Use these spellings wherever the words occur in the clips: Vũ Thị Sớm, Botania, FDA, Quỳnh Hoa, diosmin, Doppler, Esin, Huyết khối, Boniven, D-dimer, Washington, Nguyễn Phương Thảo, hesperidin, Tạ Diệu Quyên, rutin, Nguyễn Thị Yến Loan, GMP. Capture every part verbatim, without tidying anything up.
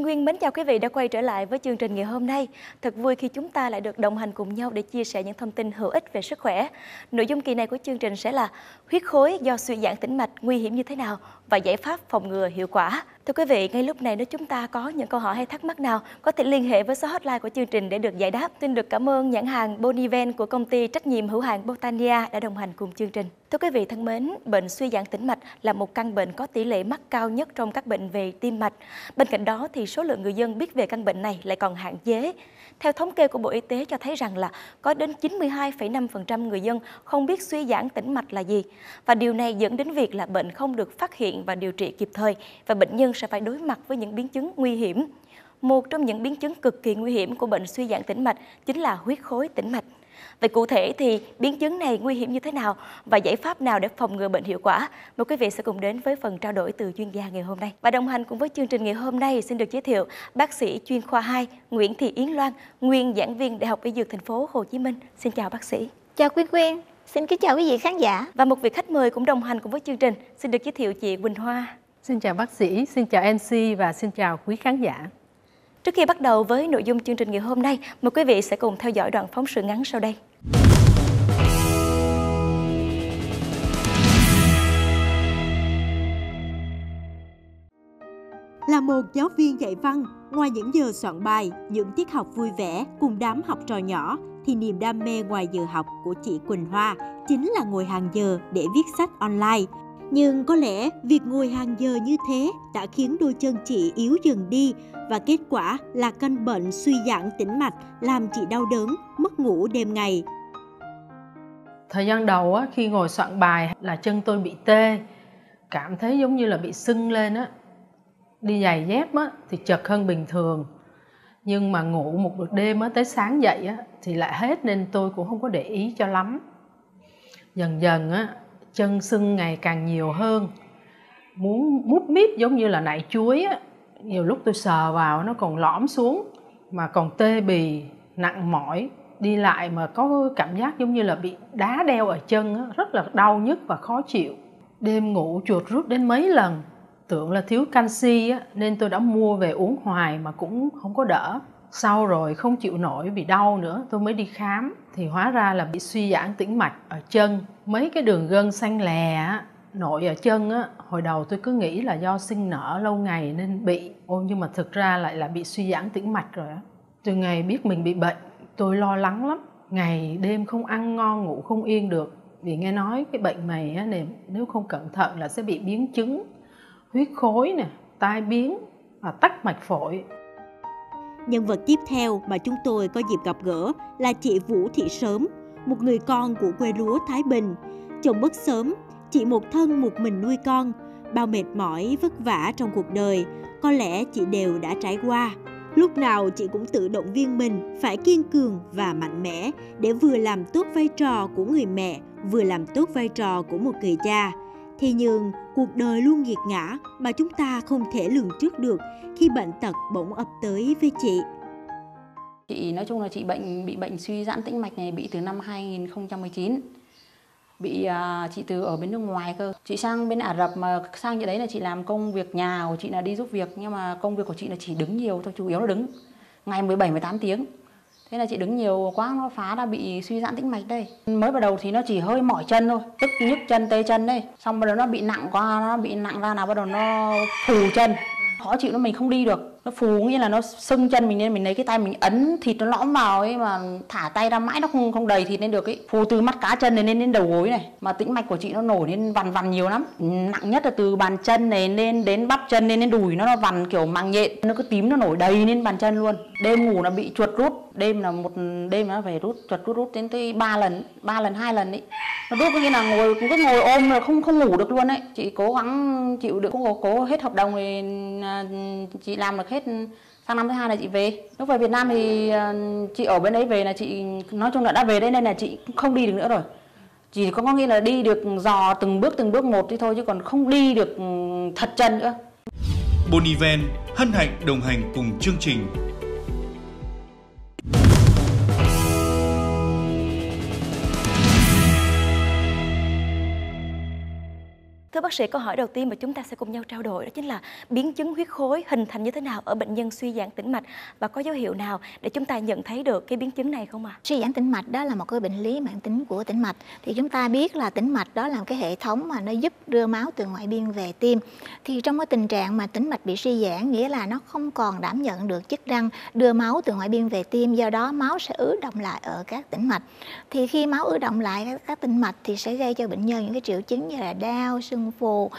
Nguyên Nguyên mến chào quý vị đã quay trở lại với chương trình ngày hôm nay. Thật vui khi chúng ta lại được đồng hành cùng nhau để chia sẻ những thông tin hữu ích về sức khỏe. Nội dung kỳ này của chương trình sẽ là huyết khối do suy giãn tĩnh mạch nguy hiểm như thế nào và giải pháp phòng ngừa hiệu quả. Thưa quý vị, ngay lúc này nếu chúng ta có những câu hỏi hay thắc mắc nào, có thể liên hệ với số hotline của chương trình để được giải đáp. Xin được cảm ơn nhãn hàng Boniven của công ty trách nhiệm hữu hạn Botania đã đồng hành cùng chương trình. Thưa quý vị thân mến, bệnh suy giãn tĩnh mạch là một căn bệnh có tỷ lệ mắc cao nhất trong các bệnh về tim mạch. Bên cạnh đó thì số lượng người dân biết về căn bệnh này lại còn hạn chế. Theo thống kê của Bộ Y tế cho thấy rằng là có đến chín mươi hai phẩy năm phần trăm người dân không biết suy giãn tĩnh mạch là gì. Và điều này dẫn đến việc là bệnh không được phát hiện và điều trị kịp thời và bệnh nhân sẽ phải đối mặt với những biến chứng nguy hiểm. Một trong những biến chứng cực kỳ nguy hiểm của bệnh suy giãn tĩnh mạch chính là huyết khối tĩnh mạch. Vậy cụ thể thì biến chứng này nguy hiểm như thế nào và giải pháp nào để phòng ngừa bệnh hiệu quả? Mời quý vị sẽ cùng đến với phần trao đổi từ chuyên gia ngày hôm nay. Và đồng hành cùng với chương trình ngày hôm nay xin được giới thiệu bác sĩ chuyên khoa hai Nguyễn Thị Yến Loan, nguyên giảng viên Đại học Y Dược Thành phố Hồ Chí Minh. Xin chào bác sĩ. Chào Quyên Quyên. Xin kính chào quý vị khán giả. Và một vị khách mời cũng đồng hành cùng với chương trình, xin được giới thiệu chị Quỳnh Hoa. Xin chào bác sĩ, xin chào em xê và xin chào quý khán giả. Trước khi bắt đầu với nội dung chương trình ngày hôm nay, mời quý vị sẽ cùng theo dõi đoạn phóng sự ngắn sau đây. Là một giáo viên dạy văn, ngoài những giờ soạn bài, những tiết học vui vẻ cùng đám học trò nhỏ, thì niềm đam mê ngoài giờ học của chị Quỳnh Hoa chính là ngồi hàng giờ để viết sách online. Nhưng có lẽ việc ngồi hàng giờ như thế đã khiến đôi chân chị yếu dần đi và kết quả là căn bệnh suy giãn tĩnh mạch làm chị đau đớn, mất ngủ đêm ngày. Thời gian đầu khi ngồi soạn bài là chân tôi bị tê, cảm thấy giống như là bị sưng lên. Đi giày dép thì chật hơn bình thường, nhưng mà ngủ một buổi đêm tới sáng dậy thì lại hết nên tôi cũng không có để ý cho lắm. Dần dần á, chân sưng ngày càng nhiều hơn, muốn mút mít giống như là nải chuối á. Nhiều lúc tôi sờ vào nó còn lõm xuống, mà còn tê bì, nặng mỏi. Đi lại mà có cảm giác giống như là bị đá đeo ở chân á, rất là đau nhức và khó chịu. Đêm ngủ chuột rút đến mấy lần, tưởng là thiếu canxi á, nên tôi đã mua về uống hoài mà cũng không có đỡ. Sau rồi không chịu nổi vì đau nữa, tôi mới đi khám. Thì hóa ra là bị suy giãn tĩnh mạch ở chân. Mấy cái đường gân xanh lè nổi ở chân á, hồi đầu tôi cứ nghĩ là do sinh nở lâu ngày nên bị. Ô, nhưng mà thực ra lại là bị suy giãn tĩnh mạch rồi á. Từ ngày biết mình bị bệnh, tôi lo lắng lắm. Ngày đêm không ăn ngon, ngủ không yên được. Vì nghe nói cái bệnh này á, nếu không cẩn thận là sẽ bị biến chứng huyết khối nè, tai biến và tắc mạch phổi. Nhân vật tiếp theo mà chúng tôi có dịp gặp gỡ là chị Vũ Thị Sớm, một người con của quê lúa Thái Bình. Chồng mất sớm, chị một thân một mình nuôi con. Bao mệt mỏi, vất vả trong cuộc đời, có lẽ chị đều đã trải qua. Lúc nào chị cũng tự động viên mình phải kiên cường và mạnh mẽ để vừa làm tốt vai trò của người mẹ, vừa làm tốt vai trò của một người cha. Thế nhưng, cuộc đời luôn nghiệt ngã mà chúng ta không thể lường trước được khi bệnh tật bỗng ập tới với chị. Chị nói chung là chị bệnh bị bệnh suy giãn tĩnh mạch này bị từ năm hai nghìn không trăm mười chín. Bị à, chị từ ở bên nước ngoài cơ. Chị sang bên Ả Rập mà sang như đấy là chị làm công việc nhà của chị là đi giúp việc, nhưng mà công việc của chị là chỉ đứng nhiều thôi, chủ yếu là đứng. Ngày mười bảy mười tám tiếng. Thế là chị đứng nhiều quá nó phá ra bị suy giãn tĩnh mạch đây. Mới bắt đầu thì nó chỉ hơi mỏi chân thôi, tức nhức chân, tê chân đây. Xong bắt đầu nó bị nặng quá, nó bị nặng ra nào bắt đầu nó phù chân. Khó chịu nó mình không đi được. Nó phù nghĩa là nó sưng chân mình nên mình lấy cái tay mình ấn thịt nó lõm vào ấy mà thả tay ra mãi nó không không đầy thịt lên được ấy. Phù từ mắt cá chân này lên đến đầu gối này. Mà tĩnh mạch của chị nó nổi lên vằn vằn nhiều lắm. Nặng nhất là từ bàn chân này lên đến bắp chân lên đến đùi nó, nó vằn kiểu mạng nhện. Nó cứ tím nó nổi đầy lên bàn chân luôn. Đêm ngủ nó bị chuột rút. Đêm là một đêm nó phải rút chuột rút rút đến tới ba lần, ba lần hai lần ấy. Nó rút có nghĩa là ngồi cứ ngồi ôm là không không ngủ được luôn ấy. Chị cố gắng chịu đựng, cố cố hết hợp đồng thì chị làm được hết. Sang năm thứ hai là chị về. Lúc về Việt Nam thì chị ở bên đấy về là chị nói chung là đã về đây nên là chị không đi được nữa rồi. Chỉ có có nghĩa là đi được dò từng bước từng bước một thì thôi chứ còn không đi được thật chân nữa. Boniven hân hạnh đồng hành cùng chương trình. Thưa bác sĩ, câu hỏi đầu tiên mà chúng ta sẽ cùng nhau trao đổi đó chính là biến chứng huyết khối hình thành như thế nào ở bệnh nhân suy giãn tĩnh mạch, và có dấu hiệu nào để chúng ta nhận thấy được cái biến chứng này không ạ? À? Suy giãn tĩnh mạch đó là một cái bệnh lý mãn tính của tĩnh mạch. Thì chúng ta biết là tĩnh mạch đó là một cái hệ thống mà nó giúp đưa máu từ ngoại biên về tim. Thì trong cái tình trạng mà tĩnh mạch bị suy giãn nghĩa là nó không còn đảm nhận được chức năng đưa máu từ ngoại biên về tim, do đó máu sẽ ứ động lại ở các tĩnh mạch. Thì khi máu ứ động lại các tĩnh mạch thì sẽ gây cho bệnh nhân những cái triệu chứng như là đau, sưng phù,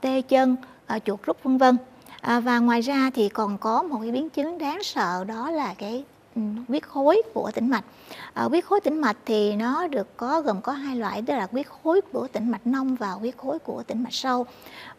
tê chân, chuột rút vân vân. Và ngoài ra thì còn có một cái biến chứng đáng sợ, đó là cái huyết khối của tĩnh mạch. À, huyết khối tĩnh mạch thì nó được có gồm có hai loại, đó là huyết khối của tĩnh mạch nông và huyết khối của tĩnh mạch sâu.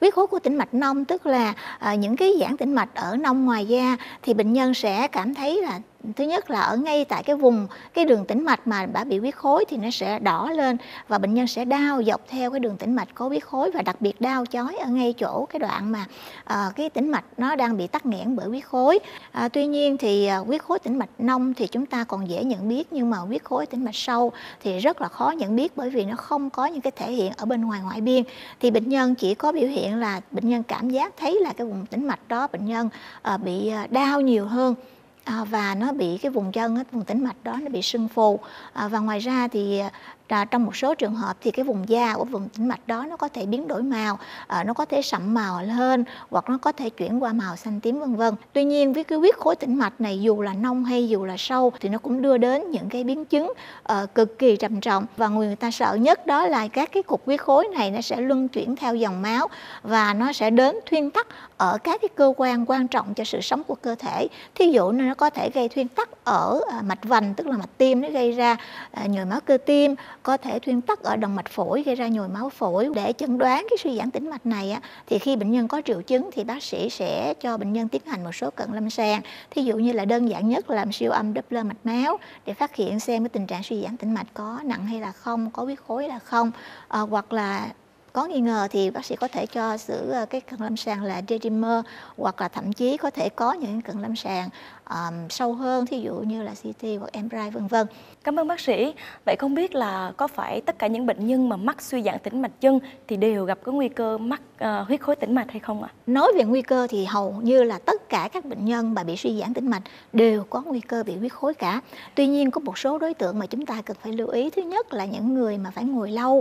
Huyết khối của tĩnh mạch nông tức là à, những cái giãn tĩnh mạch ở nông ngoài da, thì bệnh nhân sẽ cảm thấy là thứ nhất là ở ngay tại cái vùng cái đường tĩnh mạch mà đã bị huyết khối thì nó sẽ đỏ lên, và bệnh nhân sẽ đau dọc theo cái đường tĩnh mạch có huyết khối, và đặc biệt đau chói ở ngay chỗ cái đoạn mà à, cái tĩnh mạch nó đang bị tắc nghẽn bởi huyết khối. À, tuy nhiên thì à, huyết khối tĩnh mạch nông thì chúng ta còn dễ nhận biết, nhưng mà huyết khối tĩnh mạch sâu thì rất là khó nhận biết, bởi vì nó không có những cái thể hiện ở bên ngoài ngoại biên. Thì bệnh nhân chỉ có biểu hiện là bệnh nhân cảm giác thấy là cái vùng tĩnh mạch đó bệnh nhân à, bị đau nhiều hơn. À, và nó bị cái vùng chân, cái vùng tĩnh mạch đó nó bị sưng phù. À, và ngoài ra thì à, trong một số trường hợp thì cái vùng da của vùng tĩnh mạch đó nó có thể biến đổi màu, à, nó có thể sậm màu lên, hoặc nó có thể chuyển qua màu xanh tím vân vân. Tuy nhiên với cái huyết khối tĩnh mạch này, dù là nông hay dù là sâu, thì nó cũng đưa đến những cái biến chứng à, cực kỳ trầm trọng, và người ta sợ nhất đó là các cái cục huyết khối này nó sẽ luân chuyển theo dòng máu, và nó sẽ đến thuyên tắc ở các cái cơ quan quan trọng cho sự sống của cơ thể. Thí dụ nó có thể gây thuyên tắc ở mạch vành, tức là mạch tim, nó gây ra nhồi máu cơ tim, có thể thuyên tắc ở động mạch phổi, gây ra nhồi máu phổi. Để chẩn đoán cái suy giãn tĩnh mạch này á, thì khi bệnh nhân có triệu chứng thì bác sĩ sẽ cho bệnh nhân tiến hành một số cận lâm sàng, thí dụ như là đơn giản nhất là làm siêu âm Doppler mạch máu để phát hiện xem cái tình trạng suy giãn tĩnh mạch có nặng hay là không, có huyết khối là không, à, hoặc là có nghi ngờ thì bác sĩ có thể cho xử cái cận lâm sàng là D-dimer, hoặc là thậm chí có thể có những cận lâm sàng um, sâu hơn, thí dụ như là xê tê hoặc em rờ i vân vân. Cảm ơn bác sĩ. Vậy không biết là có phải tất cả những bệnh nhân mà mắc suy giãn tĩnh mạch chân thì đều gặp cái nguy cơ mắc uh, huyết khối tĩnh mạch hay không ạ? À? Nói về nguy cơ thì hầu như là tất cả các bệnh nhân mà bị suy giãn tĩnh mạch đều có nguy cơ bị huyết khối cả. Tuy nhiên có một số đối tượng mà chúng ta cần phải lưu ý. Thứ nhất là những người mà phải ngồi lâu,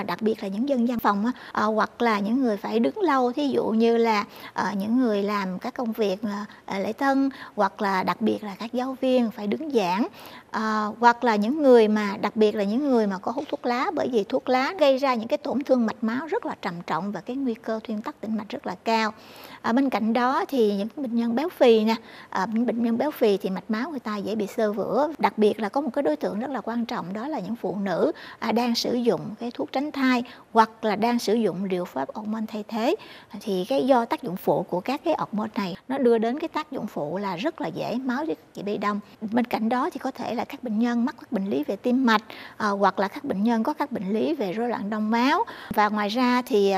uh, đặc biệt là những dân văn phòng, À, hoặc là những người phải đứng lâu, thí dụ như là à, những người làm các công việc à, lễ tân, hoặc là đặc biệt là các giáo viên phải đứng giảng, à, hoặc là những người mà đặc biệt là những người mà có hút thuốc lá, bởi vì thuốc lá gây ra những cái tổn thương mạch máu rất là trầm trọng và cái nguy cơ thuyên tắc tĩnh mạch rất là cao. À, bên cạnh đó thì những bệnh nhân béo phì nè, à, những bệnh nhân béo phì thì mạch máu người ta dễ bị xơ vữa. Đặc biệt là có một cái đối tượng rất là quan trọng, đó là những phụ nữ à, đang sử dụng cái thuốc tránh thai, hoặc là đang sử dụng liệu pháp hormone thay thế. Thì cái do tác dụng phụ của các cái hormone này nó đưa đến cái tác dụng phụ là rất là dễ máu dễ bị đông. Bên cạnh đó thì có thể là các bệnh nhân mắc các bệnh lý về tim mạch, à, hoặc là các bệnh nhân có các bệnh lý về rối loạn đông máu. Và ngoài ra thì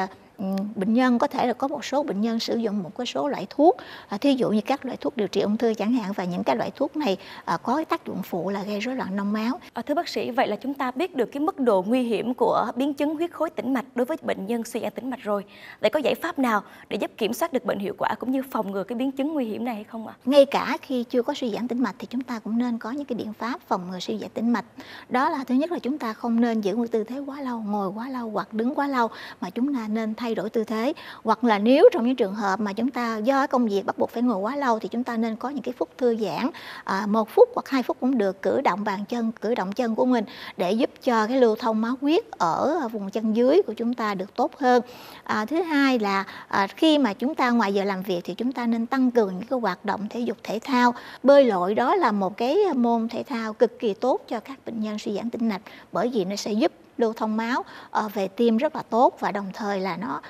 bệnh nhân có thể là có một số bệnh nhân sử dụng một cái số loại thuốc, à, thí dụ như các loại thuốc điều trị ung thư chẳng hạn, và những cái loại thuốc này à, có cái tác dụng phụ là gây rối loạn đông máu. À, thưa bác sĩ, vậy là chúng ta biết được cái mức độ nguy hiểm của biến chứng huyết khối tĩnh mạch đối với bệnh nhân suy giãn tĩnh mạch rồi. Vậy có giải pháp nào để giúp kiểm soát được bệnh hiệu quả cũng như phòng ngừa cái biến chứng nguy hiểm này hay không ạ? À? Ngay cả khi chưa có suy giãn tĩnh mạch thì chúng ta cũng nên có những cái biện pháp phòng ngừa suy giãn tĩnh mạch. Đó là thứ nhất là chúng ta không nên giữ một tư thế quá lâu, ngồi quá lâu hoặc đứng quá lâu, mà chúng ta nên thay đổi tư thế. Hoặc là nếu trong những trường hợp mà chúng ta do công việc bắt buộc phải ngồi quá lâu thì chúng ta nên có những cái phút thư giãn, à, một phút hoặc hai phút cũng được, cử động bàn chân, cử động chân của mình để giúp cho cái lưu thông máu huyết ở vùng chân dưới của chúng ta được tốt hơn. À, thứ hai là à, khi mà chúng ta ngoài giờ làm việc thì chúng ta nên tăng cường những cái hoạt động thể dục thể thao. Bơi lội đó là một cái môn thể thao cực kỳ tốt cho các bệnh nhân suy giãn tĩnh mạch, bởi vì nó sẽ giúp lưu thông máu về tim rất là tốt, và đồng thời là nó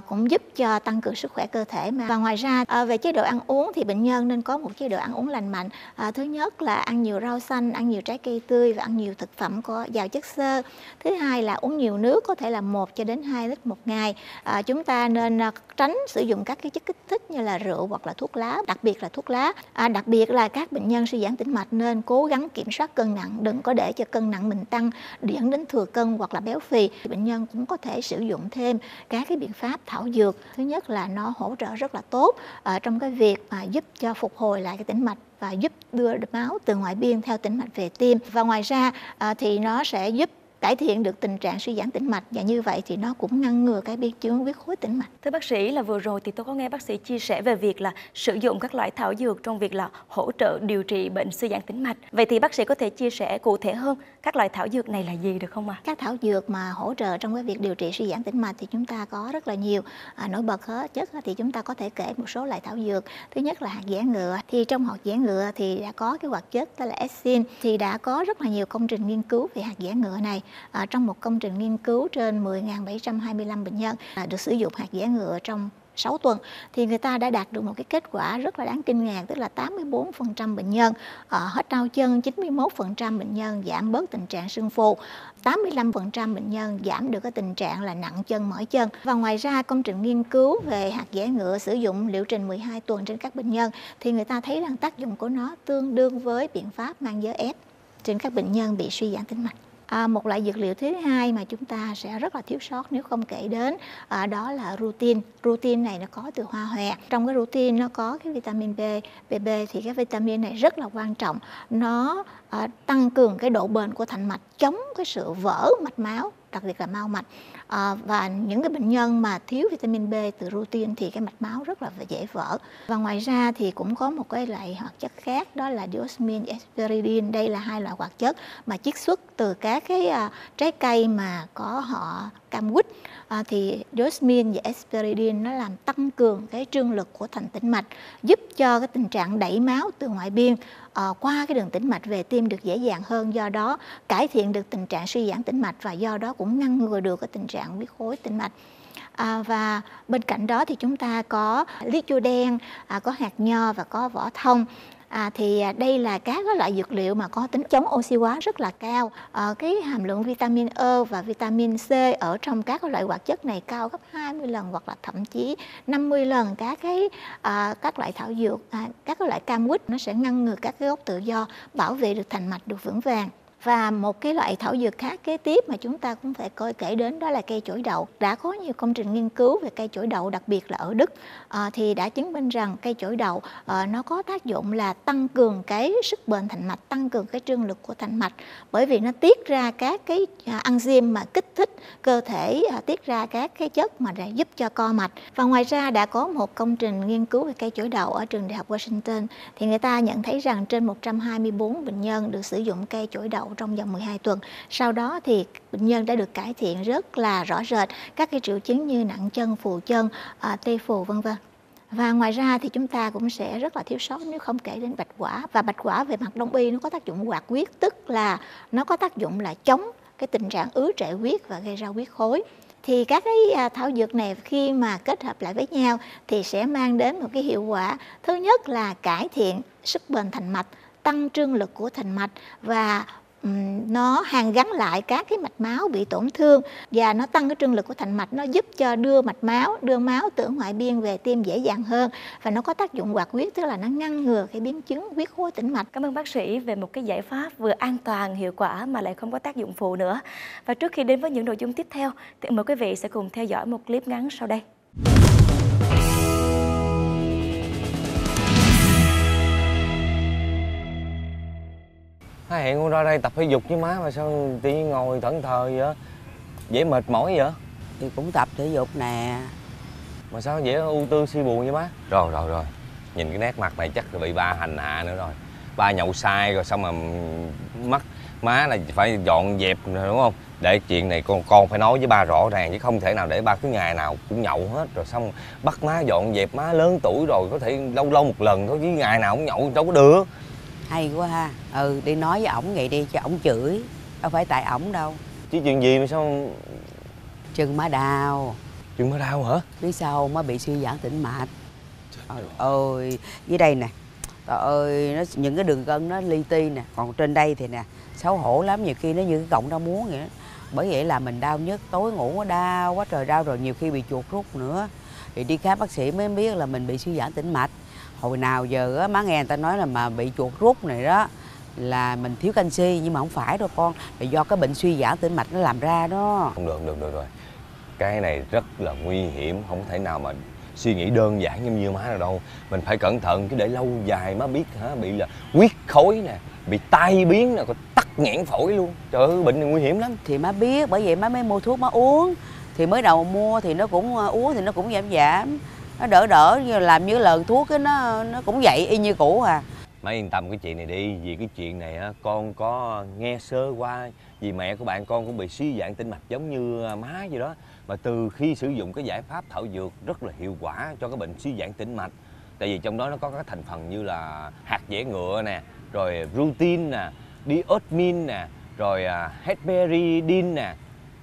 cũng giúp cho tăng cường sức khỏe cơ thể. Mà và ngoài ra về chế độ ăn uống thì bệnh nhân nên có một chế độ ăn uống lành mạnh. Thứ nhất là ăn nhiều rau xanh, ăn nhiều trái cây tươi và ăn nhiều thực phẩm có giàu chất xơ. Thứ hai là uống nhiều nước, có thể là một cho đến hai lít một ngày. Chúng ta nên tránh sử dụng các cái chất kích thích như là rượu hoặc là thuốc lá, đặc biệt là thuốc lá. Đặc biệt là các bệnh nhân suy giãn tĩnh mạch nên cố gắng kiểm soát cân nặng, đừng có để cho cân nặng mình tăng dẫn đến thừa cân cân hoặc là béo phì, thì bệnh nhân cũng có thể sử dụng thêm các cái biện pháp thảo dược. Thứ nhất là nó hỗ trợ rất là tốt uh, trong cái việc uh, giúp cho phục hồi lại cái tĩnh mạch và giúp đưa máu từ ngoại biên theo tĩnh mạch về tim. Và ngoài ra uh, thì nó sẽ giúp cải thiện được tình trạng suy giãn tĩnh mạch, và như vậy thì nó cũng ngăn ngừa cái biến chứng huyết khối tĩnh mạch. Thưa bác sĩ, là vừa rồi thì tôi có nghe bác sĩ chia sẻ về việc là sử dụng các loại thảo dược trong việc là hỗ trợ điều trị bệnh suy giãn tĩnh mạch. Vậy thì bác sĩ có thể chia sẻ cụ thể hơn các loại thảo dược này là gì được không ạ? À? Các thảo dược mà hỗ trợ trong cái việc điều trị suy giãn tĩnh mạch thì chúng ta có rất là nhiều. À, nổi bật hết chất thì chúng ta có thể kể một số loại thảo dược. Thứ nhất là hạt dẻ ngựa. Thì trong hạt dẻ ngựa thì đã có cái hoạt chất tên là Esin, thì đã có rất là nhiều công trình nghiên cứu về hạt dẻ ngựa này. À, trong một công trình nghiên cứu trên mười nghìn bảy trăm hai mươi lăm bệnh nhân à, được sử dụng hạt dẻ ngựa trong sáu tuần, thì người ta đã đạt được một cái kết quả rất là đáng kinh ngạc, tức là tám mươi bốn phần trăm bệnh nhân à, hết đau chân, chín mươi mốt phần trăm bệnh nhân giảm bớt tình trạng sưng phù, tám mươi lăm phần trăm bệnh nhân giảm được cái tình trạng là nặng chân, mỏi chân. Và ngoài ra công trình nghiên cứu về hạt dẻ ngựa sử dụng liệu trình mười hai tuần trên các bệnh nhân, thì người ta thấy rằng tác dụng của nó tương đương với biện pháp mang giới ép trên các bệnh nhân bị suy giãn tĩnh mạch. À, một loại dược liệu thứ hai mà chúng ta sẽ rất là thiếu sót nếu không kể đến à, đó là rutin. Rutin này nó có từ hoa hòe. Trong cái rutin nó có cái vitamin B, B B, thì cái vitamin này rất là quan trọng. Nó à, tăng cường cái độ bền của thành mạch, chống cái sự vỡ mạch máu, đặc biệt là mau mạch. À, và những cái bệnh nhân mà thiếu vitamin B từ rutin thì cái mạch máu rất là dễ vỡ. Và ngoài ra thì cũng có một cái loại hoạt chất khác, đó là diosmin, hesperidin. Đây là hai loại hoạt chất mà chiết xuất từ các cái à, trái cây mà có họ cam quýt. À, thì diosmin và hesperidin nó làm tăng cường cái trương lực của thành tĩnh mạch, giúp cho cái tình trạng đẩy máu từ ngoại biên à, qua cái đường tĩnh mạch về tim được dễ dàng hơn, do đó cải thiện được tình trạng suy giãn tĩnh mạch và do đó cũng ngăn ngừa được cái tình trạng huyết khối tĩnh mạch. À, và bên cạnh đó thì chúng ta có lý chua đen, à, có hạt nho và có vỏ thông. À, thì đây là các loại dược liệu mà có tính chống oxy hóa rất là cao. À, cái hàm lượng vitamin E và vitamin C ở trong các loại hoạt chất này cao gấp hai mươi lần hoặc là thậm chí năm mươi lần các cái à, các loại thảo dược, à, các loại cam quýt. Nó sẽ ngăn ngừa các cái gốc tự do, bảo vệ được thành mạch được vững vàng. Và một cái loại thảo dược khác kế tiếp mà chúng ta cũng phải coi kể đến đó là cây chổi đậu. Đã có nhiều công trình nghiên cứu về cây chổi đậu, đặc biệt là ở Đức, à, thì đã chứng minh rằng cây chổi đậu à, nó có tác dụng là tăng cường cái sức bền thành mạch, tăng cường cái trương lực của thành mạch, bởi vì nó tiết ra các cái enzyme mà kích thích cơ thể à, tiết ra các cái chất mà đã giúp cho co mạch. Và ngoài ra đã có một công trình nghiên cứu về cây chổi đậu ở trường đại học Washington, thì người ta nhận thấy rằng trên một trăm hai mươi bốn bệnh nhân được sử dụng cây chổi đậu trong vòng mười hai tuần. Sau đó thì bệnh nhân đã được cải thiện rất là rõ rệt các cái triệu chứng như nặng chân, phù chân, à, tê phù, vân vân. Và ngoài ra thì chúng ta cũng sẽ rất là thiếu sót nếu không kể đến bạch quả. Và bạch quả về mặt đông y nó có tác dụng hoạt huyết, tức là nó có tác dụng là chống cái tình trạng ứ trệ huyết và gây ra huyết khối. Thì các cái thảo dược này khi mà kết hợp lại với nhau thì sẽ mang đến một cái hiệu quả. Thứ nhất là cải thiện sức bền thành mạch, tăng trương lực của thành mạch, và nó hàn gắn lại các cái mạch máu bị tổn thương, và nó tăng cái trương lực của thành mạch, nó giúp cho đưa mạch máu, đưa máu từ ngoại biên về tim dễ dàng hơn, và nó có tác dụng hoạt huyết, tức là nó ngăn ngừa cái biến chứng huyết khối tĩnh mạch. Cảm ơn bác sĩ về một cái giải pháp vừa an toàn, hiệu quả mà lại không có tác dụng phụ nữa. Và trước khi đến với những nội dung tiếp theo thì mời quý vị sẽ cùng theo dõi một clip ngắn sau đây. Hẹn con ra đây tập thể dục với má mà sao tự nhiên ngồi thẫn thờ vậy? Dễ mệt mỏi vậy? Thì cũng tập thể dục nè. Mà sao dễ ưu tư suy buồn vậy má? Rồi rồi rồi, nhìn cái nét mặt này chắc là bị ba hành hạ nữa rồi. Ba nhậu sai rồi xong mà mắt má là phải dọn dẹp rồi đúng không? Để chuyện này con con phải nói với ba rõ ràng, chứ không thể nào để ba cứ ngày nào cũng nhậu hết rồi xong bắt má dọn dẹp. Má lớn tuổi rồi, có thể lâu lâu một lần thôi chứ ngày nào cũng nhậu đâu có được. Hay quá ha. Ừ, đi nói với ổng vậy đi cho ổng chửi. Đâu phải tại ổng đâu. Chứ chuyện gì mà sao? Chân má đau. Chân má đau hả? Biết sao, má bị suy giãn tĩnh mạch. Trời ơi, dưới đây nè. Trời ơi, nó, những cái đường gân nó li ti nè. Còn trên đây thì nè, xấu hổ lắm. Nhiều khi nó như cái cọng rau muống vậy đó. Bởi vậy là mình đau nhất. Tối ngủ nó đau quá trời đau, rồi nhiều khi bị chuột rút nữa. Thì đi khám bác sĩ mới biết là mình bị suy giãn tĩnh mạch. Hồi nào giờ á, má nghe người ta nói là mà bị chuột rút này đó là mình thiếu canxi, nhưng mà không phải đâu con, là do cái bệnh suy giãn tĩnh mạch nó làm ra đó. Không được, được, được rồi. Cái này rất là nguy hiểm, không thể nào mà suy nghĩ đơn giản như như má nào đâu. Mình phải cẩn thận chứ để lâu dài má biết hả, bị là huyết khối nè, bị tai biến nè, có tắc nghẽn phổi luôn. Trời ơi, bệnh này nguy hiểm lắm. Thì má biết, bởi vậy má mới mua thuốc má uống. Thì mới đầu mua thì nó cũng uống thì nó cũng giảm giảm, nó đỡ đỡ, như làm như lần thuốc ấy, nó nó cũng vậy y như cũ à. Má yên tâm cái chuyện này đi, vì cái chuyện này á, con có nghe sơ qua, vì mẹ của bạn con cũng bị suy giãn tĩnh mạch giống như má vậy đó. Mà từ khi sử dụng cái giải pháp thảo dược rất là hiệu quả cho cái bệnh suy giãn tĩnh mạch, tại vì trong đó nó có các thành phần như là hạt dẻ ngựa nè, rồi rutin nè, diosmin nè, rồi hesperidin nè,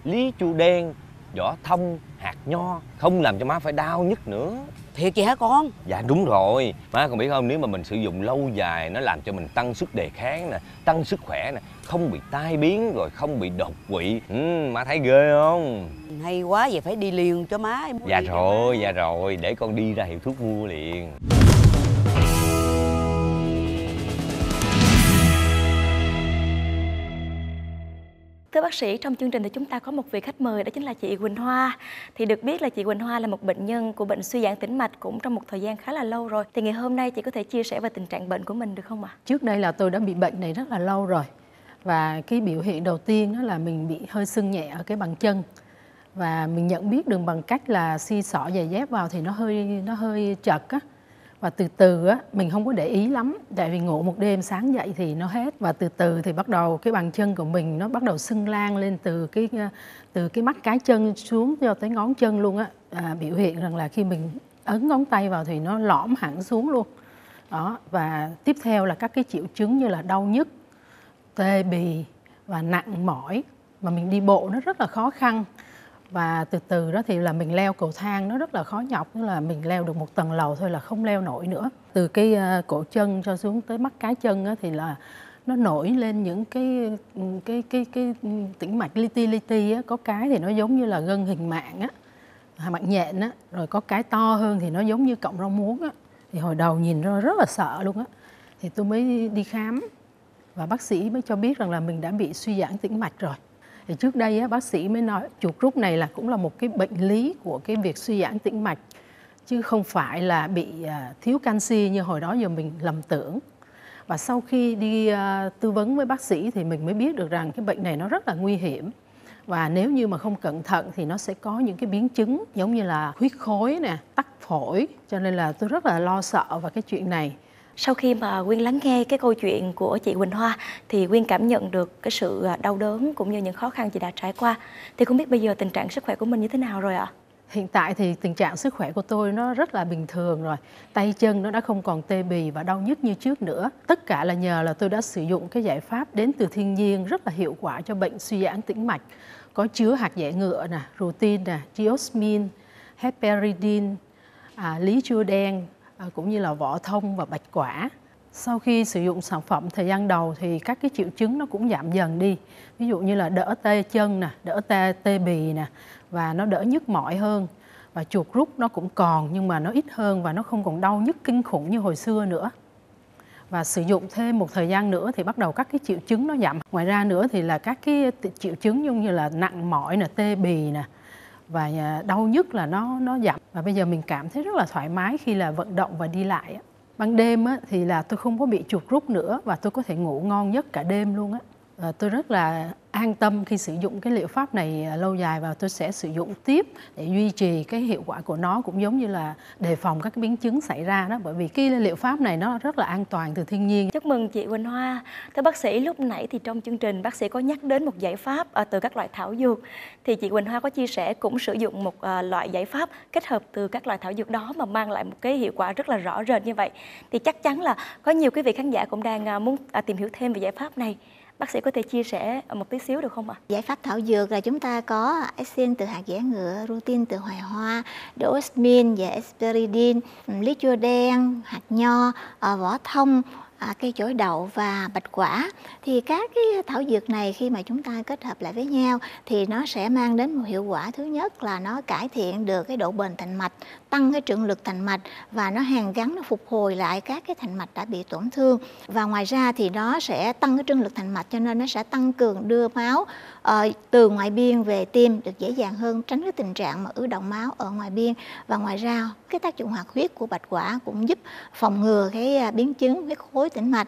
lý chu đen, vỏ thông, hạt nho, không làm cho má phải đau nhức nữa. Thiệt vậy hả con? Dạ đúng rồi. Má còn biết không, nếu mà mình sử dụng lâu dài, nó làm cho mình tăng sức đề kháng nè, tăng sức khỏe nè, không bị tai biến, rồi không bị đột quỵ. Ừ, má thấy ghê không? Hay quá, vậy phải đi liền cho má. Em dạ rồi, dạ rồi, để con đi ra hiệu thuốc mua liền. Thưa bác sĩ, trong chương trình thì chúng ta có một vị khách mời, đó chính là chị Quỳnh Hoa. Thì được biết là chị Quỳnh Hoa là một bệnh nhân của bệnh suy giãn tĩnh mạch cũng trong một thời gian khá là lâu rồi. Thì ngày hôm nay chị có thể chia sẻ về tình trạng bệnh của mình được không ạ? À? Trước đây là tôi đã bị bệnh này rất là lâu rồi. Và cái biểu hiện đầu tiên đó là mình bị hơi sưng nhẹ ở cái bàn chân. Và mình nhận biết được bằng cách là xi xỏ giày dép vào thì nó hơi nó hơi chật á. Và từ từ á, mình không có để ý lắm, tại vì ngủ một đêm sáng dậy thì nó hết. Và từ từ thì bắt đầu cái bàn chân của mình nó bắt đầu sưng lan lên từ cái từ cái mắt cái chân xuống cho tới ngón chân luôn á. À, biểu hiện rằng là khi mình ấn ngón tay vào thì nó lõm hẳn xuống luôn. Đó, và tiếp theo là các cái triệu chứng như là đau nhức, tê bì và nặng mỏi, mà mình đi bộ nó rất là khó khăn. Và từ từ đó thì là mình leo cầu thang nó rất là khó nhọc, tức là mình leo được một tầng lầu thôi là không leo nổi nữa. Từ cái cổ chân cho xuống tới mắt cá chân á, thì là nó nổi lên những cái cái cái cái tĩnh mạch li ti li ti á, có cái thì nó giống như là gân hình mạng á, mạng nhện á, rồi có cái to hơn thì nó giống như cọng rau muống á. Thì hồi đầu nhìn nó rất là sợ luôn á. Thì tôi mới đi khám và bác sĩ mới cho biết rằng là mình đã bị suy giãn tĩnh mạch rồi. Thì trước đây á, bác sĩ mới nói chuột rút này là cũng là một cái bệnh lý của cái việc suy giãn tĩnh mạch, chứ không phải là bị à, thiếu canxi như hồi đó giờ mình lầm tưởng. Và sau khi đi à, tư vấn với bác sĩ thì mình mới biết được rằng cái bệnh này nó rất là nguy hiểm. Và nếu như mà không cẩn thận thì nó sẽ có những cái biến chứng giống như là huyết khối nè, tắc phổi. Cho nên là tôi rất là lo sợ về cái chuyện này. Sau khi mà Quyên lắng nghe cái câu chuyện của chị Quỳnh Hoa thì Quyên cảm nhận được cái sự đau đớn cũng như những khó khăn chị đã trải qua. Thì không biết bây giờ tình trạng sức khỏe của mình như thế nào rồi ạ? À? Hiện tại thì tình trạng sức khỏe của tôi nó rất là bình thường rồi. Tay chân nó đã không còn tê bì và đau nhức như trước nữa. Tất cả là nhờ là tôi đã sử dụng cái giải pháp đến từ thiên nhiên rất là hiệu quả cho bệnh suy giãn tĩnh mạch. Có chứa hạt dẻ ngựa nè, rutin nè, diosmin, hesperidin, à, lý chua đen, cũng như là vỏ thông và bạch quả. Sau khi sử dụng sản phẩm thời gian đầu thì các cái triệu chứng nó cũng giảm dần đi. Ví dụ như là đỡ tê chân nè, đỡ tê tê bì nè, và nó đỡ nhức mỏi hơn. Và chuột rút nó cũng còn nhưng mà nó ít hơn và nó không còn đau nhức kinh khủng như hồi xưa nữa. Và sử dụng thêm một thời gian nữa thì bắt đầu các cái triệu chứng nó giảm. Ngoài ra nữa thì là các cái triệu chứng như là nặng mỏi nè, tê bì nè, và đau nhất là nó nó giảm. Và bây giờ mình cảm thấy rất là thoải mái khi là vận động và đi lại. Ban đêm thì là tôi không có bị chuột rút nữa và tôi có thể ngủ ngon giấc cả đêm luôn á. Tôi rất là an tâm khi sử dụng cái liệu pháp này lâu dài và tôi sẽ sử dụng tiếp để duy trì cái hiệu quả của nó, cũng giống như là đề phòng các cái biến chứng xảy ra đó, bởi vì cái liệu pháp này nó rất là an toàn từ thiên nhiên. Chúc mừng chị Quỳnh Hoa. Thưa bác sĩ, lúc nãy thì trong chương trình bác sĩ có nhắc đến một giải pháp từ các loại thảo dược, thì chị Quỳnh Hoa có chia sẻ cũng sử dụng một loại giải pháp kết hợp từ các loại thảo dược đó mà mang lại một cái hiệu quả rất là rõ rệt như vậy. Thì chắc chắn là có nhiều quý vị khán giả cũng đang muốn tìm hiểu thêm về giải pháp này. Bác sĩ có thể chia sẻ một tí xíu được không ạ? À? Giải pháp thảo dược là chúng ta có Esin từ hạt dẻ ngựa, rutin từ hoài hoa, diosmin và hesperidin, lý chua đen, hạt nho, vỏ thông, à, cây chổi đậu và bạch quả. Thì các cái thảo dược này khi mà chúng ta kết hợp lại với nhau thì nó sẽ mang đến một hiệu quả. Thứ nhất là nó cải thiện được cái độ bền thành mạch, tăng cái trượng lực thành mạch và nó hàn gắn, nó phục hồi lại các cái thành mạch đã bị tổn thương. Và ngoài ra thì nó sẽ tăng cái trương lực thành mạch, cho nên nó sẽ tăng cường đưa máu uh, từ ngoại biên về tim được dễ dàng hơn, tránh cái tình trạng mà ứ động máu ở ngoài biên. Và ngoài ra cái tác dụng hoạt huyết của bạch quả cũng giúp phòng ngừa cái biến chứng huyết khối tĩnh mạch.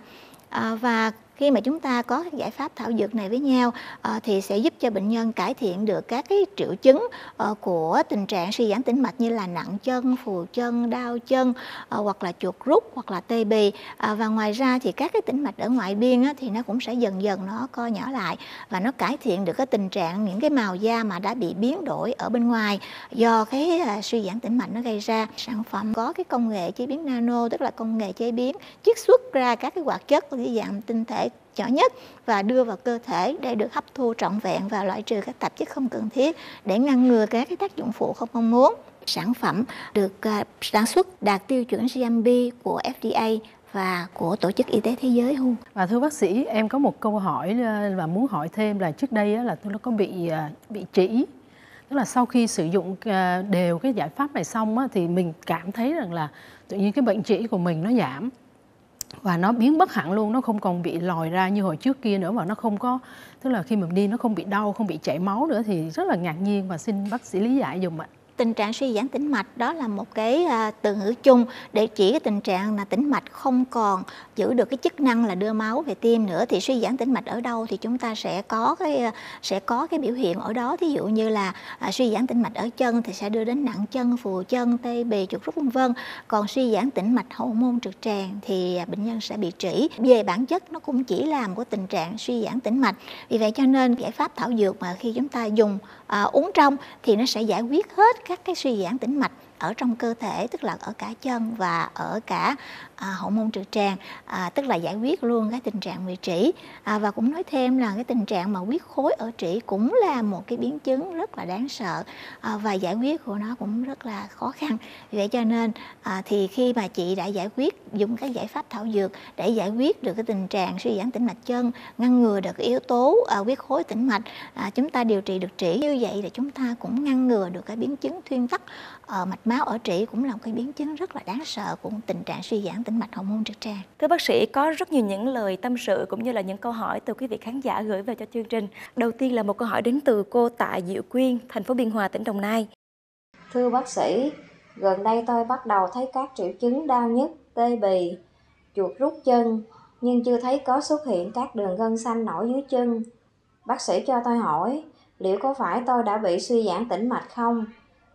À, và khi mà chúng ta có các giải pháp thảo dược này với nhau à, thì sẽ giúp cho bệnh nhân cải thiện được các cái triệu chứng à, của tình trạng suy giãn tĩnh mạch như là nặng chân, phù chân, đau chân à, hoặc là chuột rút hoặc là tê bì. À, và ngoài ra thì các cái tĩnh mạch ở ngoại biên á, thì nó cũng sẽ dần dần nó co nhỏ lại và nó cải thiện được cái tình trạng những cái màu da mà đã bị biến đổi ở bên ngoài do cái à, suy giãn tĩnh mạch nó gây ra. Sản phẩm có cái công nghệ chế biến nano, tức là công nghệ chế biến chiết xuất ra các cái hoạt chất dưới dạng tinh thể nhỏ nhất và đưa vào cơ thể để được hấp thu trọn vẹn và loại trừ các tạp chất không cần thiết để ngăn ngừa các cái tác dụng phụ không mong muốn. Sản phẩm được sản xuất đạt tiêu chuẩn G M P của F D A và của Tổ chức Y tế Thế giới. Và thưa bác sĩ, em có một câu hỏi và muốn hỏi thêm là trước đây là tôi có bị bị trĩ, tức là sau khi sử dụng đều cái giải pháp này xong thì mình cảm thấy rằng là tự nhiên cái bệnh trĩ của mình nó giảm và nó biến mất hẳn luôn, nó không còn bị lòi ra như hồi trước kia nữa, mà nó không có, tức là khi mình đi nó không bị đau, không bị chảy máu nữa, thì rất là ngạc nhiên và xin bác sĩ lý giải dùm ạ. Tình trạng suy giãn tĩnh mạch đó là một cái từ ngữ chung để chỉ cái tình trạng là tĩnh mạch không còn giữ được cái chức năng là đưa máu về tim nữa. Thì suy giãn tĩnh mạch ở đâu thì chúng ta sẽ có cái sẽ có cái biểu hiện ở đó. Thí dụ như là à, suy giãn tĩnh mạch ở chân thì sẽ đưa đến nặng chân, phù chân, tê bì, chuột rút vân vân. Còn suy giãn tĩnh mạch hậu môn trực tràng thì bệnh nhân sẽ bị trĩ. Về bản chất nó cũng chỉ là một tình trạng suy giãn tĩnh mạch. Vì vậy cho nên giải pháp thảo dược mà khi chúng ta dùng à, uống trong thì nó sẽ giải quyết hết các cái suy giãn tĩnh mạch ở trong cơ thể, tức là ở cả chân và ở cả à, hậu môn trực tràng, à, tức là giải quyết luôn cái tình trạng bị trĩ. À, và cũng nói thêm là cái tình trạng mà huyết khối ở trĩ cũng là một cái biến chứng rất là đáng sợ, à, và giải quyết của nó cũng rất là khó khăn. Vì vậy cho nên à, thì khi mà chị đã giải quyết dùng các giải pháp thảo dược để giải quyết được cái tình trạng suy giãn tĩnh mạch chân, ngăn ngừa được cái yếu tố à, huyết khối tĩnh mạch, à, chúng ta điều trị được trĩ, như vậy là chúng ta cũng ngăn ngừa được cái biến chứng thuyên tắc ở mạch máu ở trĩ, cũng là một cái biến chứng rất là đáng sợ của tình trạng suy giãn tĩnh mạch hậu môn trực tràng. Thưa bác sĩ, có rất nhiều những lời tâm sự cũng như là những câu hỏi từ quý vị khán giả gửi về cho chương trình. Đầu tiên là một câu hỏi đến từ cô Tạ Diệu Quyên, thành phố Biên Hòa, tỉnh Đồng Nai. Thưa bác sĩ, gần đây tôi bắt đầu thấy các triệu chứng đau nhức, tê bì, chuột rút chân, nhưng chưa thấy có xuất hiện các đường gân xanh nổi dưới chân. Bác sĩ cho tôi hỏi, liệu có phải tôi đã bị suy giãn tĩnh mạch không?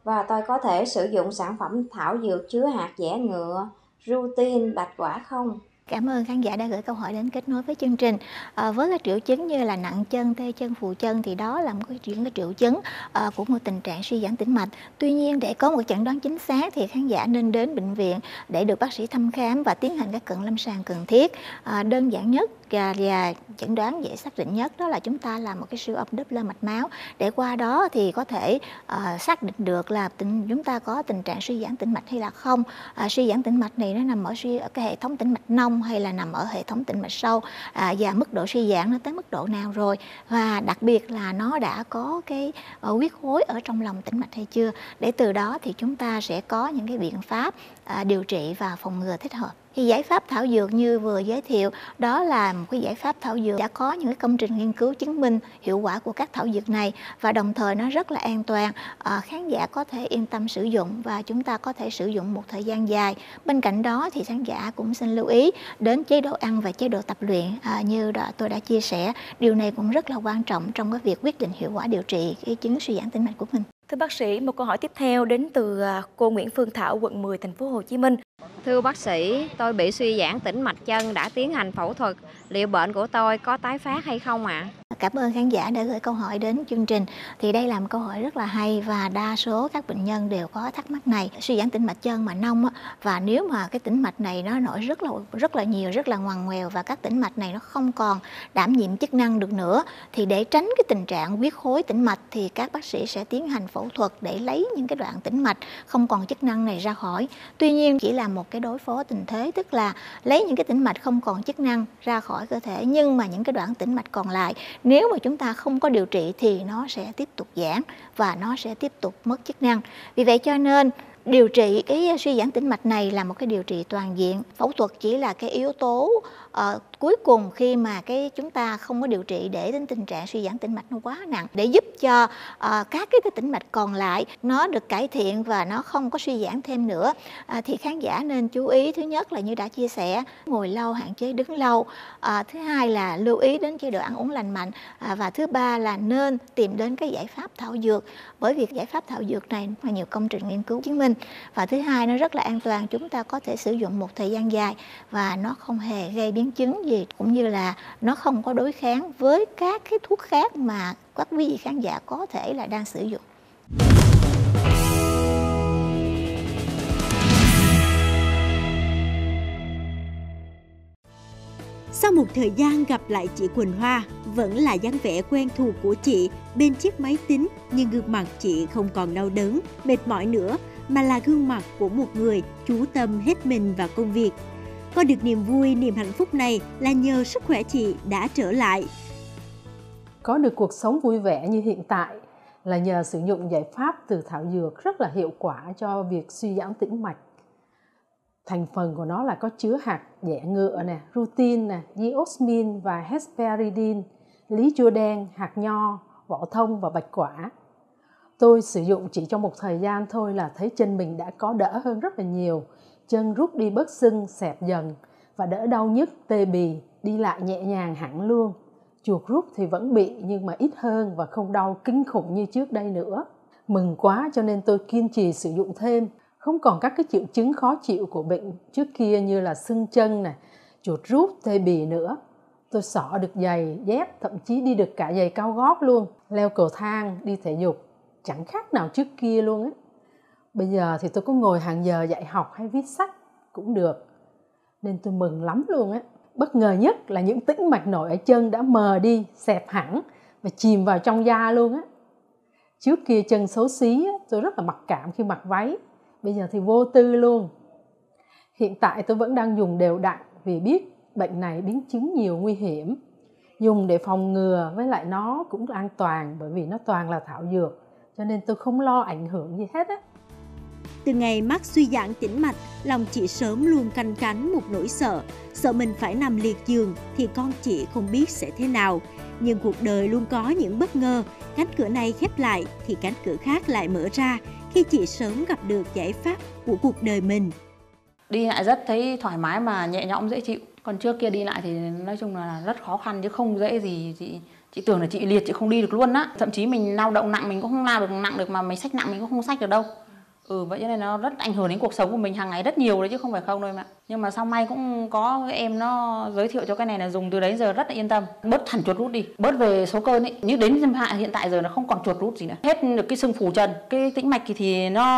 Và tôi có thể sử dụng sản phẩm thảo dược chứa hạt dẻ ngựa, rutin, bạch quả không? Cảm ơn khán giả đã gửi câu hỏi đến kết nối với chương trình. À, với các triệu chứng như là nặng chân, tê chân, phù chân thì đó là một cái triệu, cái triệu chứng à, của một tình trạng suy giãn tĩnh mạch. Tuy nhiên để có một chẩn đoán chính xác thì khán giả nên đến bệnh viện để được bác sĩ thăm khám và tiến hành các cận lâm sàng cần thiết. À, đơn giản nhất và chẩn đoán dễ xác định nhất đó là chúng ta làm một cái siêu âm Doppler mạch máu, để qua đó thì có thể uh, xác định được là tình, chúng ta có tình trạng suy giãn tĩnh mạch hay là không. Uh, suy giãn tĩnh mạch này nó nằm ở, suy, ở cái hệ thống tĩnh mạch nông hay là nằm ở hệ thống tĩnh mạch sâu, uh, và mức độ suy giãn nó tới mức độ nào rồi, và đặc biệt là nó đã có cái uh, huyết khối ở trong lòng tĩnh mạch hay chưa, để từ đó thì chúng ta sẽ có những cái biện pháp uh, điều trị và phòng ngừa thích hợp. Thì giải pháp thảo dược như vừa giới thiệu đó là một cái giải pháp thảo dược đã có những cái công trình nghiên cứu chứng minh hiệu quả của các thảo dược này, và đồng thời nó rất là an toàn, à, khán giả có thể yên tâm sử dụng và chúng ta có thể sử dụng một thời gian dài. Bên cạnh đó thì khán giả cũng xin lưu ý đến chế độ ăn và chế độ tập luyện, à, như đã, tôi đã chia sẻ, điều này cũng rất là quan trọng trong cái việc quyết định hiệu quả điều trị cái chứng suy giãn tĩnh mạch của mình. Thưa bác sĩ, một câu hỏi tiếp theo đến từ cô Nguyễn Phương Thảo, quận mười, thành phố Hồ Chí Minh. Thưa bác sĩ, tôi bị suy giãn tĩnh mạch chân đã tiến hành phẫu thuật. Liệu bệnh của tôi có tái phát hay không ạ? À? cảm ơn khán giả đã gửi câu hỏi đến chương trình. Thì đây là một câu hỏi rất là hay và đa số các bệnh nhân đều có thắc mắc này. Suy giãn tĩnh mạch chân mà nông á, và nếu mà cái tĩnh mạch này nó nổi rất là rất là nhiều, rất là ngoằn ngoèo và các tĩnh mạch này nó không còn đảm nhiệm chức năng được nữa, thì để tránh cái tình trạng huyết khối tĩnh mạch thì các bác sĩ sẽ tiến hành phẫu thuật để lấy những cái đoạn tĩnh mạch không còn chức năng này ra khỏi. Tuy nhiên chỉ là một cái đối phó tình thế, tức là lấy những cái tĩnh mạch không còn chức năng ra khỏi cơ thể, nhưng mà những cái đoạn tĩnh mạch còn lại nếu mà chúng ta không có điều trị thì nó sẽ tiếp tục giãn và nó sẽ tiếp tục mất chức năng. Vì vậy cho nên điều trị cái suy giãn tĩnh mạch này là một cái điều trị toàn diện. Phẫu thuật chỉ là cái yếu tố uh, cuối cùng khi mà cái chúng ta không có điều trị để đến tình trạng suy giãn tĩnh mạch nó quá nặng, để giúp cho uh, các cái, cái tĩnh mạch còn lại nó được cải thiện và nó không có suy giãn thêm nữa. Uh, thì khán giả nên chú ý, thứ nhất là như đã chia sẻ, ngồi lâu, hạn chế đứng lâu. Uh, thứ hai là lưu ý đến chế độ ăn uống lành mạnh. Uh, và thứ ba là nên tìm đến cái giải pháp thảo dược, bởi vì giải pháp thảo dược này mà nhiều công trình nghiên cứu chứng minh. Và thứ hai, nó rất là an toàn, chúng ta có thể sử dụng một thời gian dài và nó không hề gây biến chứng gì, cũng như là nó không có đối kháng với các cái thuốc khác mà các quý vị khán giả có thể là đang sử dụng. Sau một thời gian gặp lại chị Quỳnh Hoa, vẫn là dáng vẻ quen thuộc của chị bên chiếc máy tính, nhưng gương mặt chị không còn đau đớn, mệt mỏi nữa, mà là gương mặt của một người chú tâm hết mình vào công việc. Có được niềm vui, niềm hạnh phúc này là nhờ sức khỏe chị đã trở lại. Có được cuộc sống vui vẻ như hiện tại là nhờ sử dụng giải pháp từ thảo dược rất là hiệu quả cho việc suy giãn tĩnh mạch. Thành phần của nó là có chứa hạt dẻ ngựa, nè, rutin, nè, diosmin và hesperidin, lý chua đen, hạt nho, vỏ thông và bạch quả. Tôi sử dụng chỉ trong một thời gian thôi là thấy chân mình đã có đỡ hơn rất là nhiều, chân rút đi bớt sưng, xẹp dần và đỡ đau nhức, tê bì, đi lại nhẹ nhàng hẳn luôn. Chuột rút thì vẫn bị nhưng mà ít hơn và không đau kinh khủng như trước đây nữa. Mừng quá cho nên tôi kiên trì sử dụng thêm, không còn các cái triệu chứng khó chịu của bệnh trước kia như là sưng chân, này, chuột rút, tê bì nữa. Tôi xỏ được giày, dép, thậm chí đi được cả giày cao gót luôn, leo cầu thang, đi thể dục. Chẳng khác nào trước kia luôn ấy. Bây giờ thì tôi có ngồi hàng giờ dạy học hay viết sách cũng được. Nên tôi mừng lắm luôn ấy. Bất ngờ nhất là những tĩnh mạch nổi ở chân đã mờ đi, xẹp hẳn và chìm vào trong da luôn á. Trước kia chân xấu xí ấy, tôi rất là mặc cảm khi mặc váy. Bây giờ thì vô tư luôn. Hiện tại tôi vẫn đang dùng đều đặn vì biết bệnh này biến chứng nhiều nguy hiểm. Dùng để phòng ngừa, với lại nó cũng an toàn bởi vì nó toàn là thảo dược, cho nên tôi không lo ảnh hưởng gì hết á. Từ ngày mắc suy giãn tĩnh mạch, lòng chị Sớm luôn canh cánh một nỗi sợ, sợ mình phải nằm liệt giường thì con chị không biết sẽ thế nào. Nhưng cuộc đời luôn có những bất ngờ, cánh cửa này khép lại thì cánh cửa khác lại mở ra khi chị Sớm gặp được giải pháp của cuộc đời mình. Đi lại rất thấy thoải mái mà nhẹ nhõm dễ chịu. Còn trước kia đi lại thì nói chung là rất khó khăn chứ không dễ gì. Chị Chị tưởng là chị liệt, chị không đi được luôn á. Thậm chí mình lao động nặng mình cũng không lao được nặng được, mà mình xách nặng mình cũng không xách được đâu. Ừ, vậy cho nên nó rất ảnh hưởng đến cuộc sống của mình hàng ngày rất nhiều đấy chứ không phải không đâu em ạ. Nhưng mà sau may cũng có cái em nó giới thiệu cho cái này là dùng từ đấy giờ rất là yên tâm. Bớt hẳn chuột rút đi, bớt về số cơn ấy. Như đến hiện tại giờ nó không còn chuột rút gì nữa. Hết được cái sưng phù chân, cái tĩnh mạch thì nó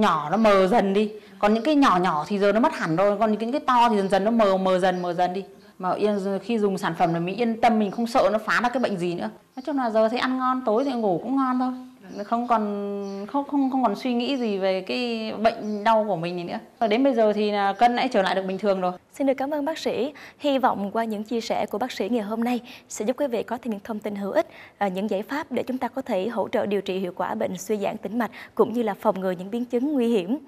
nhỏ, nó mờ dần đi. Còn những cái nhỏ nhỏ thì giờ nó mất hẳn rồi, còn những cái to thì dần dần nó mờ mờ dần mờ dần đi. Mà yên, khi dùng sản phẩm là mình yên tâm, mình không sợ nó phá ra cái bệnh gì nữa. Nói chung là giờ thấy ăn ngon, tối thì ngủ cũng ngon thôi, không còn không không không còn suy nghĩ gì về cái bệnh đau của mình này nữa. Và đến bây giờ thì là cân đã trở lại được bình thường rồi. Xin được cảm ơn bác sĩ. Hy vọng qua những chia sẻ của bác sĩ ngày hôm nay sẽ giúp quý vị có thêm những thông tin hữu ích, những giải pháp để chúng ta có thể hỗ trợ điều trị hiệu quả bệnh suy giãn tĩnh mạch cũng như là phòng ngừa những biến chứng nguy hiểm.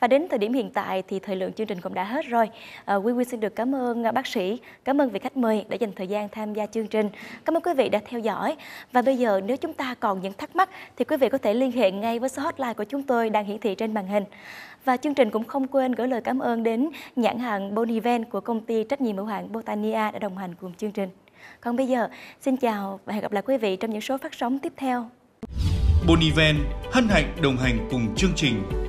Và đến thời điểm hiện tại thì thời lượng chương trình cũng đã hết rồi. À, Quy Quy xin được cảm ơn bác sĩ, cảm ơn vị khách mời đã dành thời gian tham gia chương trình. Cảm ơn quý vị đã theo dõi. Và bây giờ nếu chúng ta còn những thắc mắc thì quý vị có thể liên hệ ngay với số hotline của chúng tôi đang hiển thị trên màn hình. Và chương trình cũng không quên gửi lời cảm ơn đến nhãn hàng Boniven của công ty trách nhiệm hữu hạn Botania đã đồng hành cùng chương trình. Còn bây giờ, xin chào và hẹn gặp lại quý vị trong những số phát sóng tiếp theo. Boniven hân hạnh đồng hành cùng chương trình.